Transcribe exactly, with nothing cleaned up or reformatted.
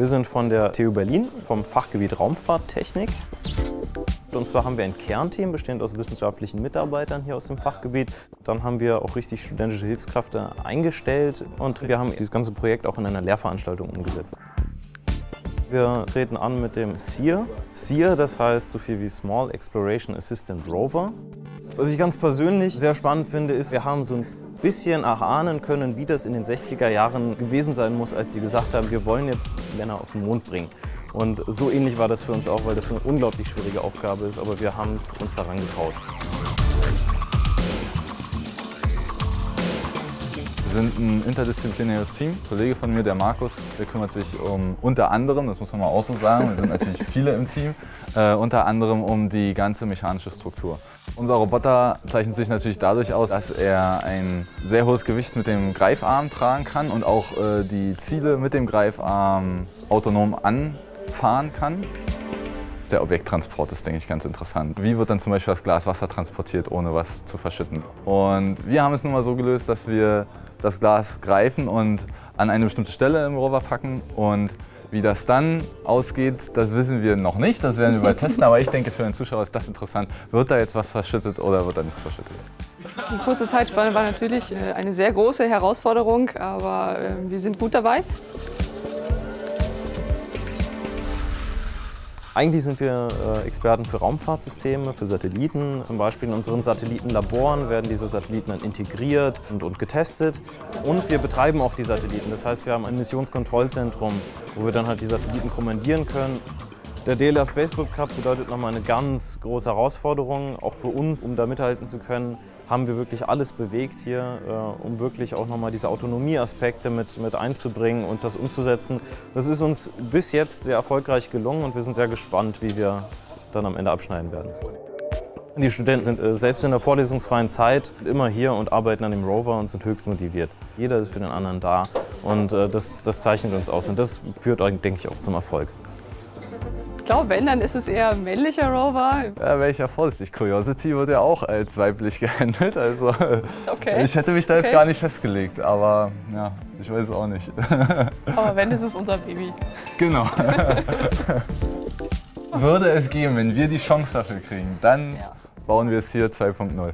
Wir sind von der T U Berlin, vom Fachgebiet Raumfahrttechnik. Und zwar haben wir ein Kernteam, bestehend aus wissenschaftlichen Mitarbeitern hier aus dem Fachgebiet. Dann haben wir auch richtig studentische Hilfskräfte eingestellt und wir haben dieses ganze Projekt auch in einer Lehrveranstaltung umgesetzt. Wir treten an mit dem S E A R. S E A R, das heißt so viel wie Small Exploration Assistant Rover. Was ich ganz persönlich sehr spannend finde, ist, wir haben so ein bisschen erahnen können, wie das in den sechziger Jahren gewesen sein muss, als sie gesagt haben, wir wollen jetzt Männer auf den Mond bringen. Und so ähnlich war das für uns auch, weil das eine unglaublich schwierige Aufgabe ist, aber wir haben uns daran getraut. Wir sind ein interdisziplinäres Team. Ein Kollege von mir, der Markus, der kümmert sich um unter anderem, das muss man mal außen sagen, wir sind natürlich viele im Team, äh, unter anderem um die ganze mechanische Struktur. Unser Roboter zeichnet sich natürlich dadurch aus, dass er ein sehr hohes Gewicht mit dem Greifarm tragen kann und auch äh, die Ziele mit dem Greifarm autonom anfahren kann. Der Objekttransport ist, denke ich, ganz interessant. Wie wird dann zum Beispiel das Glas Wasser transportiert, ohne was zu verschütten? Und wir haben es nun mal so gelöst, dass wir das Glas greifen und an eine bestimmte Stelle im Rover packen. Und wie das dann ausgeht, das wissen wir noch nicht, das werden wir mal testen. Aber ich denke, für den Zuschauer ist das interessant. Wird da jetzt was verschüttet oder wird da nichts verschüttet? Die kurze Zeitspanne war natürlich eine sehr große Herausforderung, aber wir sind gut dabei. Eigentlich sind wir äh, Experten für Raumfahrtsysteme, für Satelliten. Zum Beispiel in unseren Satellitenlaboren werden diese Satelliten dann integriert und, und getestet. Und wir betreiben auch die Satelliten. Das heißt, wir haben ein Missionskontrollzentrum, wo wir dann halt die Satelliten kommandieren können. Der D L R SpaceBot Cup bedeutet nochmal eine ganz große Herausforderung. Auch für uns, um da mithalten zu können, haben wir wirklich alles bewegt hier, äh, um wirklich auch nochmal diese Autonomieaspekte mit, mit einzubringen und das umzusetzen. Das ist uns bis jetzt sehr erfolgreich gelungen und wir sind sehr gespannt, wie wir dann am Ende abschneiden werden. Die Studenten sind äh, selbst in der vorlesungsfreien Zeit immer hier und arbeiten an dem Rover und sind höchst motiviert. Jeder ist für den anderen da und äh, das, das zeichnet uns aus und das führt, denke ich, auch zum Erfolg. Ich glaube, wenn, dann ist es eher ein männlicher Rover. Ja, wäre ich ja vorsichtig. Curiosity wird ja auch als weiblich gehandelt. Also, okay. Ich hätte mich da okay. jetzt gar nicht festgelegt, aber ja, ich weiß es auch nicht. Aber wenn, ist es unser Baby. Genau. Würde es geben, wenn wir die Chance dafür kriegen, dann ja. bauen wir es hier zwei Punkt null.